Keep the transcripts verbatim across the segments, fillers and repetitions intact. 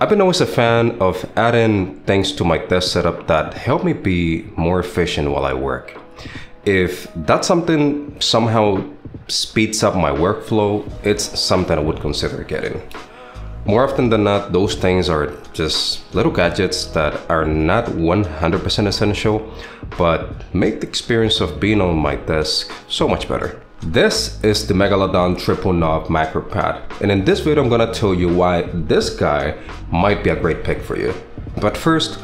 I've been always a fan of adding things to my desk setup that help me be more efficient while I work. If that's something somehow speeds up my workflow, it's something I would consider getting. More often than not, those things are just little gadgets that are not one hundred percent essential, but make the experience of being on my desk so much better. This is the Megalodon Triple Knob Macropad, and in this video I'm gonna tell you why this guy might be a great pick for you. But first,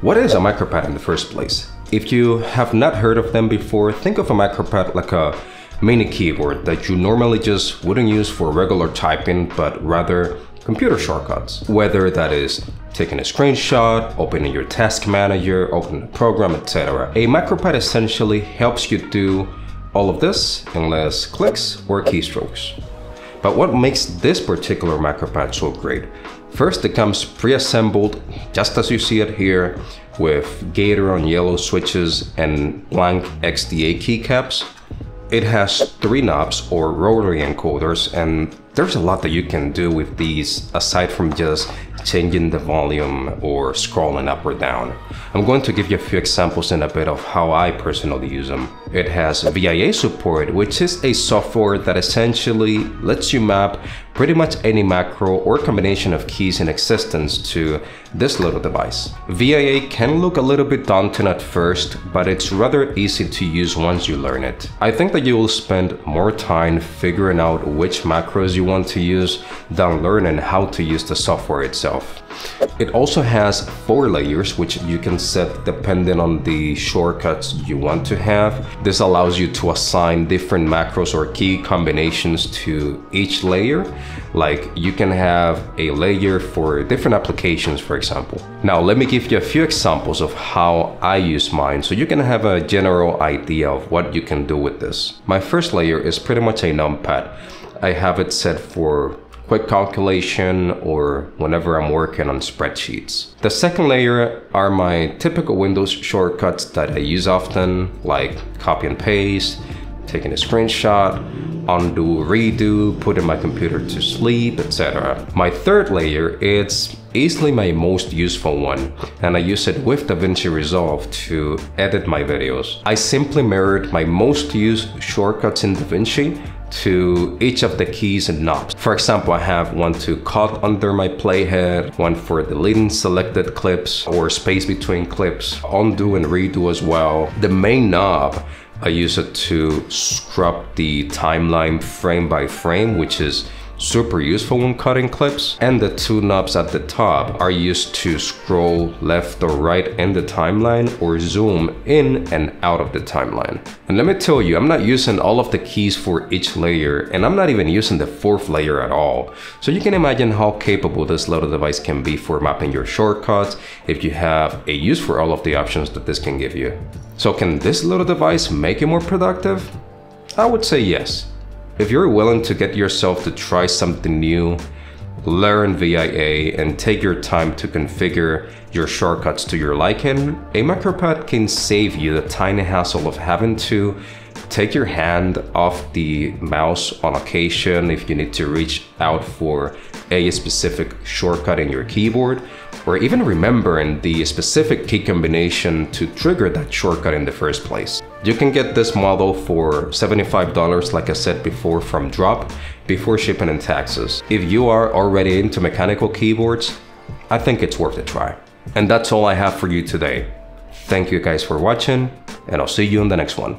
what is a macropad in the first place? If you have not heard of them before, think of a macropad like a mini keyboard that you normally just wouldn't use for regular typing, but rather computer shortcuts. Whether that is taking a screenshot, opening your task manager, opening a program, et cetera. A macropad essentially helps you do all of this in less clicks or keystrokes. But what makes this particular macropad so great? First, it comes pre-assembled, just as you see it here, with Gateron yellow switches and blank X D A keycaps. It has three knobs or rotary encoders, and there's a lot that you can do with these aside from just changing the volume or scrolling up or down. I'm going to give you a few examples in a bit of how I personally use them. It has V I A support, which is a software that essentially lets you map pretty much any macro or combination of keys in existence to this little device. V I A can look a little bit daunting at first, but it's rather easy to use once you learn it. I think that you will spend more time figuring out which macros you want to use than learning how to use the software itself. It also has four layers, which you can set depending on the shortcuts you want to have. This allows you to assign different macros or key combinations to each layer. Like, you can have a layer for different applications, for example. Now, let me give you a few examples of how I use mine so you can have a general idea of what you can do with this. My first layer is pretty much a numpad. I have it set for quick calculation or whenever I'm working on spreadsheets. The second layer are my typical Windows shortcuts that I use often, like copy and paste, taking a screenshot, undo, redo, putting my computer to sleep, et cetera. My third layer, it's easily my most useful one, and I use it with DaVinci Resolve to edit my videos. I simply mirrored my most used shortcuts in DaVinci to each of the keys and knobs. For example, I have one to cut under my playhead, one for deleting selected clips or space between clips, undo and redo as well. The main knob, I use it to scrub the timeline frame by frame, which is super useful when cutting clips. And the two knobs at the top are used to scroll left or right in the timeline or zoom in and out of the timeline. And let me tell you, I'm not using all of the keys for each layer, and I'm not even using the fourth layer at all. So you can imagine how capable this little device can be for mapping your shortcuts if you have a use for all of the options that this can give you. So can this little device make you more productive? I would say yes. If you're willing to get yourself to try something new, learn V I A, and take your time to configure your shortcuts to your liking, a macropad can save you the tiny hassle of having to take your hand off the mouse on occasion if you need to reach out for a specific shortcut in your keyboard, or even remembering the specific key combination to trigger that shortcut in the first place. You can get this model for seventy-five dollars, like I said before, from Drop, before shipping and taxes. If you are already into mechanical keyboards, I think it's worth a try. And that's all I have for you today. Thank you guys for watching, and I'll see you in the next one.